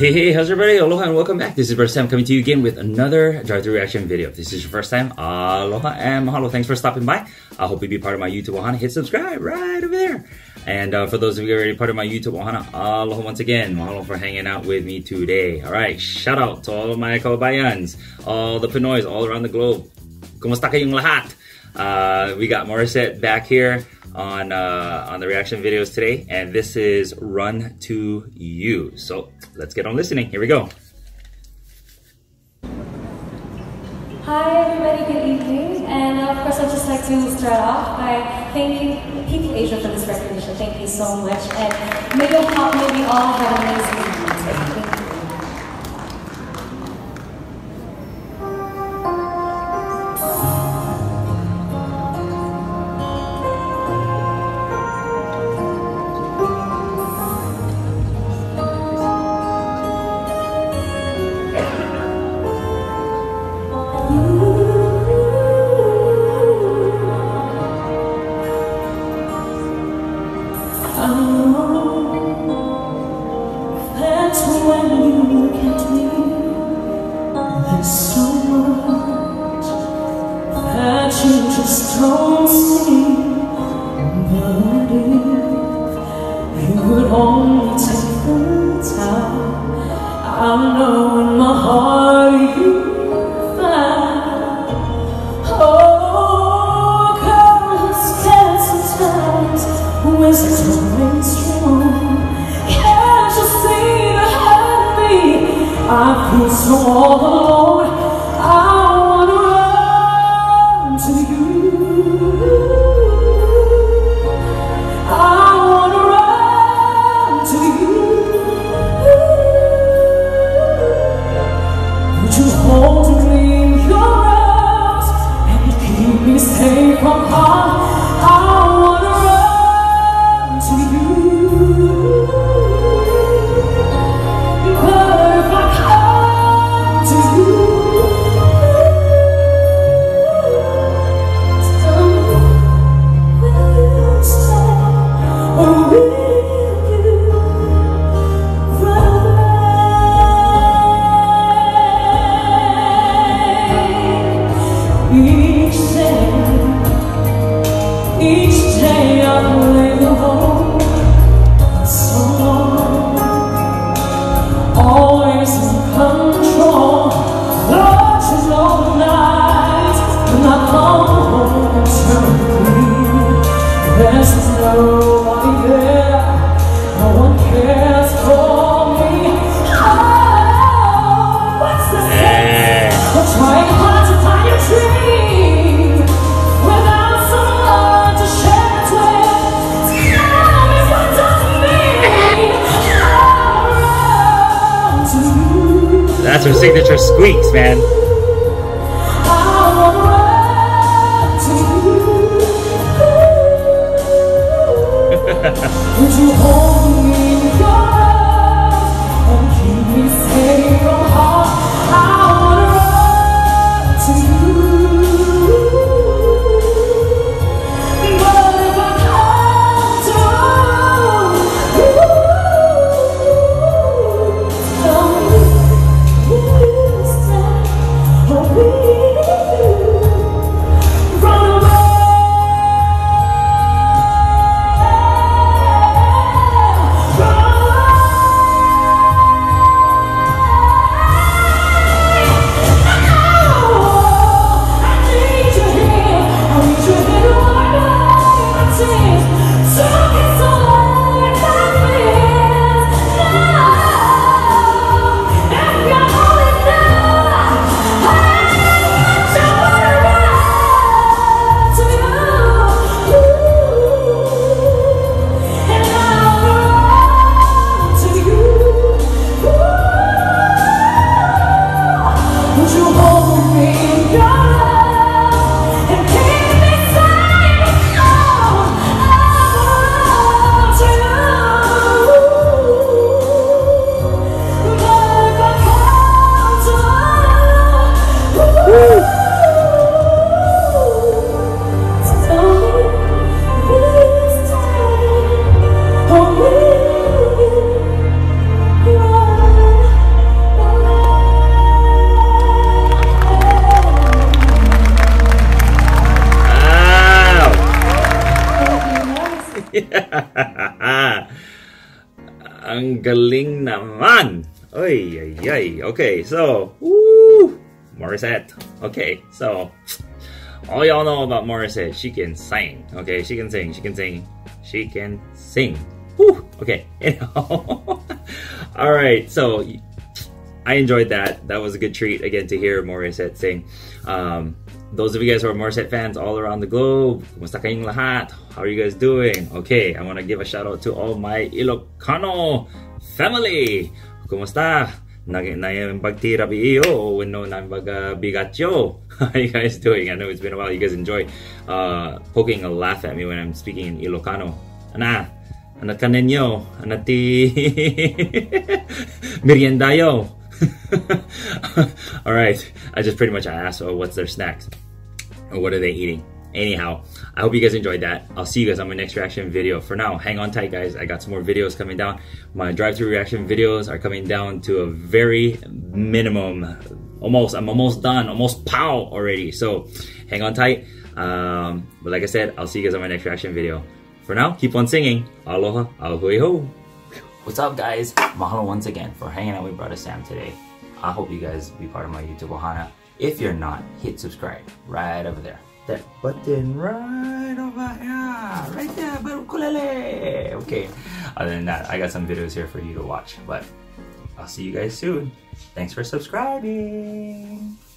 Hey, how's everybody? Aloha and welcome back. This is Bruddah Sam coming to you again with another Drive Thru reaction video. If this is your first time, aloha and mahalo. Thanks for stopping by. I hope you'll be part of my YouTube ohana. Hit subscribe right over there. And for those of you already part of my YouTube ohana, aloha once again. Mahalo for hanging out with me today. Alright, shout out to all of my kabayans, all the Pinoys all around the globe. Kumusta kayong lahat? We got Morissette back here on the reaction videos today, and this is Run to You. So let's get on listening. Here we go. Hi everybody, good evening. And of course I'd just like to start off by thanking PT Asia for this recognition. Thank you so much. And may you all have an amazing evening. Don't see that if you would only take the time, I know in my heart you find. Oh, countless, countless times when someone's strong, can't you see the happy? I feel so all alone. That's her signature squeaks, man. Ang galing naman. Oy, ay, ay. Okay, so, woo, Morissette. Okay, so, all y'all know about Morissette. She can sing. Okay, she can sing. She can sing. She can sing. Woo, okay. All right, so I enjoyed that. That was a good treat again to hear Morissette sing. Those of you guys who are Morissette fans all around the globe, kumusta kayong lahat? How are you guys doing? Okay, I want to give a shout out to all my Ilocano family. Kumusta? How are you guys doing? I know it's been a while. You guys enjoy poking a laugh at me when I'm speaking in Ilocano. Ana kanenyo, ana ti meriendayo. All right, I just pretty much asked, oh, what's their snacks? Or what are they eating? Anyhow, I hope you guys enjoyed that. I'll see you guys on my next reaction video. For now, hang on tight, guys. I got some more videos coming down. My drive-thru reaction videos are coming down to a very minimum. Almost, I'm almost done. Almost pow already. So hang on tight. But like I said, I'll see you guys on my next reaction video. For now, keep on singing. Aloha, ahoy ho. What's up, guys? Mahalo once again for hanging out with Bruddah Sam today. I hope you guys be part of my YouTube ohana. If you're not, hit subscribe right over there. That button right over here, right there, ukulele. Okay, other than that, I got some videos here for you to watch, but I'll see you guys soon. Thanks for subscribing.